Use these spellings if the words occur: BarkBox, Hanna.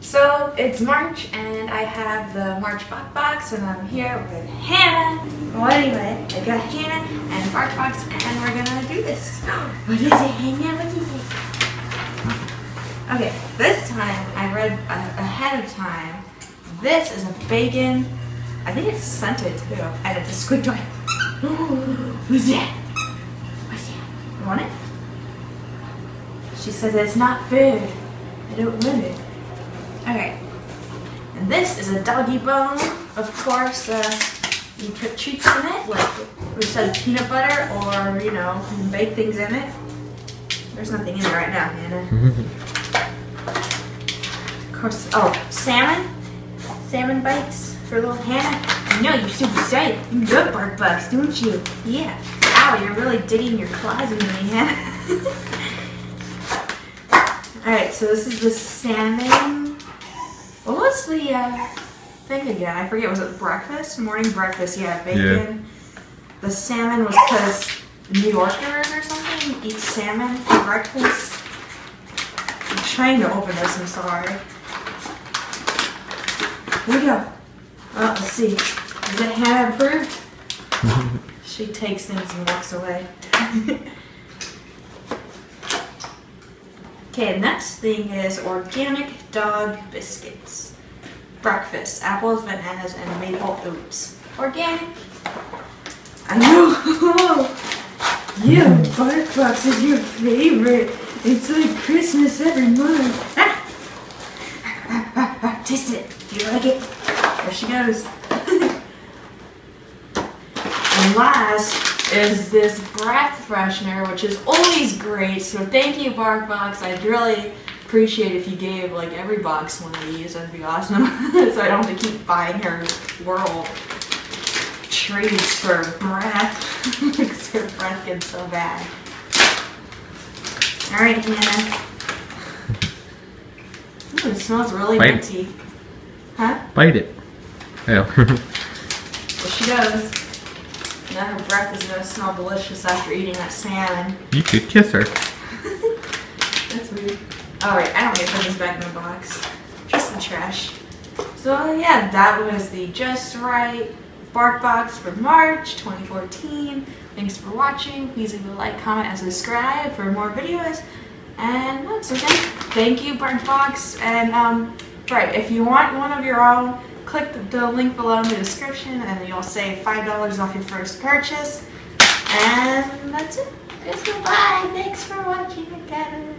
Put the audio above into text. So it's March and I have the March BarkBox, and I'm here with Hannah. Well, anyway, I got Hannah and BarkBox, and we're gonna do this. What is it, Hannah? What is it? Okay, this time I read ahead of time. This is a bacon. I think it's scented too. I did the squid toy. What's that? What's that? You want it? She says it's not food. I don't want it. Okay, and this is a doggy bone. Of course, you put treats in it, like we said, peanut butter, or you know, you can bake things in it. There's nothing in it right now, Hannah. Of course, oh, salmon. Salmon bites for little Hannah. No, you're so excited. You love BarkBox, don't you? Yeah. Ow, you're really digging your claws into me, Hannah. Alright, so this is the salmon. What was the thing again? I forget. Was it breakfast? Morning breakfast? Yeah, bacon. Yeah. The salmon was because New Yorkers or something eat salmon for breakfast. I'm trying to open this. I'm sorry. Here we go. Well, let's see. Is it Hannah approved? She takes things and walks away. Okay, next thing is organic dog biscuits. Breakfast, apples, bananas, and maple oats. Organic. I know. Yeah, BarkBox is your favorite. It's like Christmas every month. Ah, taste it. Do you like it? There she goes. And last is this breath freshener, which is always great. So thank you, BarkBox. I'd really appreciate if you gave like every box one of these. That'd be awesome. So I don't have to keep buying her world treats for breath because her breath gets so bad. All right, Hannah. Ooh, it smells really minty. Huh? Bite it. Yeah. There she goes. Now her breath is going to smell delicious after eating that salmon. You could kiss her. That's weird. Alright, I don't need to put this back in the box. Just the trash. So yeah, that was the Just Right BarkBox for March 2014. Thanks for watching. Please leave a like, comment, and subscribe for more videos. And so thank you, BarkBox. And right, if you want one of your own, click the link below in the description and you'll save $5 off your first purchase. And that's it. So bye. Thanks for watching again.